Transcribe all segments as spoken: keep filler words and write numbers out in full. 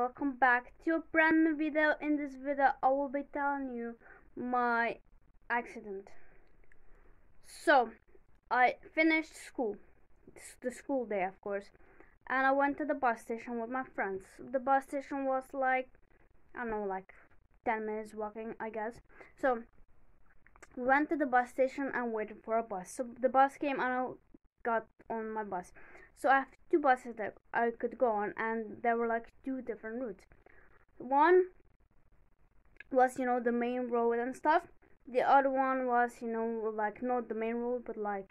welcome back to a brand new video. In this video I will be telling you my accident. So I finished school, it's the school day of course, and I went to the bus station with my friends. The bus station was like, I don't know, like ten minutes walking I guess. So we went to the bus station and waited for a bus. So the bus came and I got on my bus. So I have two buses that I could go on, and there were like two different routes. One was, you know, the main road and stuff. The other one was, you know, like not the main road but like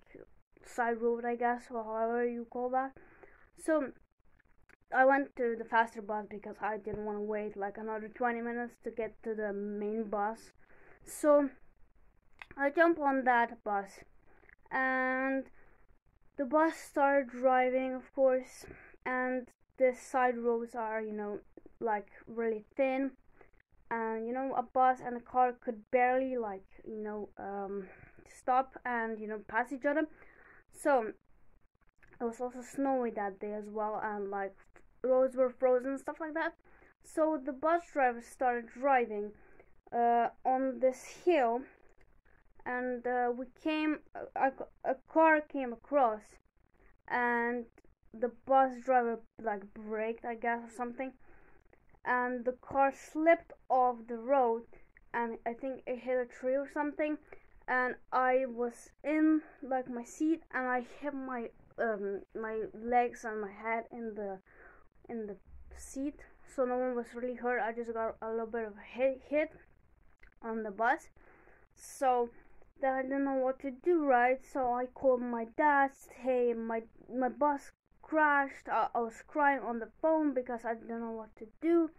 side road I guess, or however you call that. So I went to the faster bus because I didn't want to wait like another twenty minutes to get to the main bus. So I jumped on that bus and the bus started driving of course, and the side roads are, you know, like really thin, and you know, a bus and a car could barely like, you know, um, stop and, you know, pass each other. So it was also snowy that day as well, and like roads were frozen and stuff like that. So the bus driver started driving uh, on this hill. And uh, we came, a, a car came across, and the bus driver like braked I guess or something, and the car slipped off the road, and I think it hit a tree or something, and I was in like my seat, and I hit my um, my legs and my head in the in the seat. So no one was really hurt. I just got a little bit of a hit hit on the bus. So that I didn't know what to do, right? So I called my dad, hey, my my bus crashed. I, I was crying on the phone because I didn't know what to do.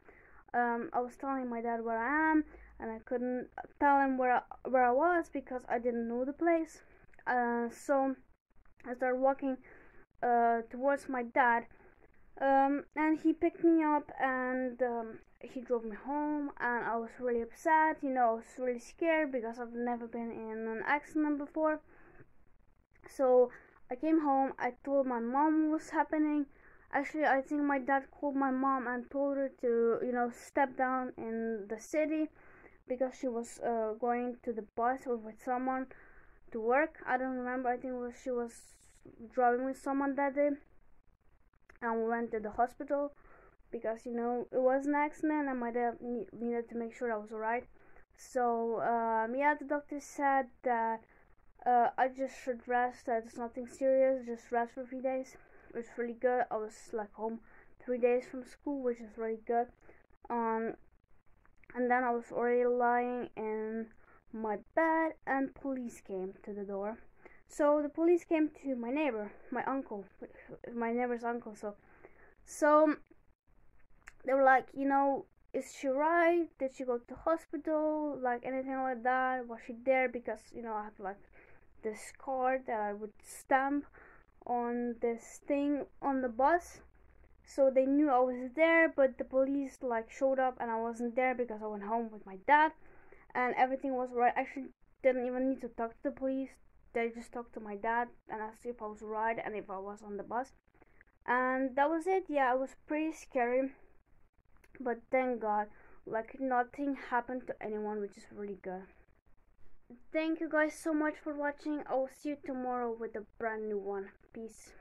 Um, I was telling my dad where I am, and I couldn't tell him where I, where I was because I didn't know the place. Uh, so I started walking uh, towards my dad, um, and he picked me up, and um, he drove me home, and I was really upset, you know, I was really scared because I've never been in an accident before. So I came home, I told my mom what was happening. Actually, I think my dad called my mom and told her to, you know, step down in the city because she was uh, going to the bus or with someone to work. I don't remember, I think it was, she was driving with someone that day, and we went to the hospital because, you know, it was an accident and my dad ne needed to make sure I was alright. So, um, yeah, the doctor said that uh, I just should rest, that it's nothing serious, just rest for three days. It's really good. I was like home three days from school, which is really good. Um, and then I was already lying in my bed, and police came to the door. So the police came to my neighbor, my uncle, my neighbor's uncle. So, so. They were like, you know, is she right? Did she go to hospital? Like anything like that? Was she there? Because, you know, I have like this card that I would stamp on this thing on the bus. So they knew I was there, but the police like showed up and I wasn't there because I went home with my dad. And everything was right. I actually didn't even need to talk to the police. They just talked to my dad and asked if I was right and if I was on the bus. And that was it. Yeah, it was pretty scary. But thank God, like nothing happened to anyone, which is really good. Thank you guys so much for watching. I will see you tomorrow with a brand new one. Peace.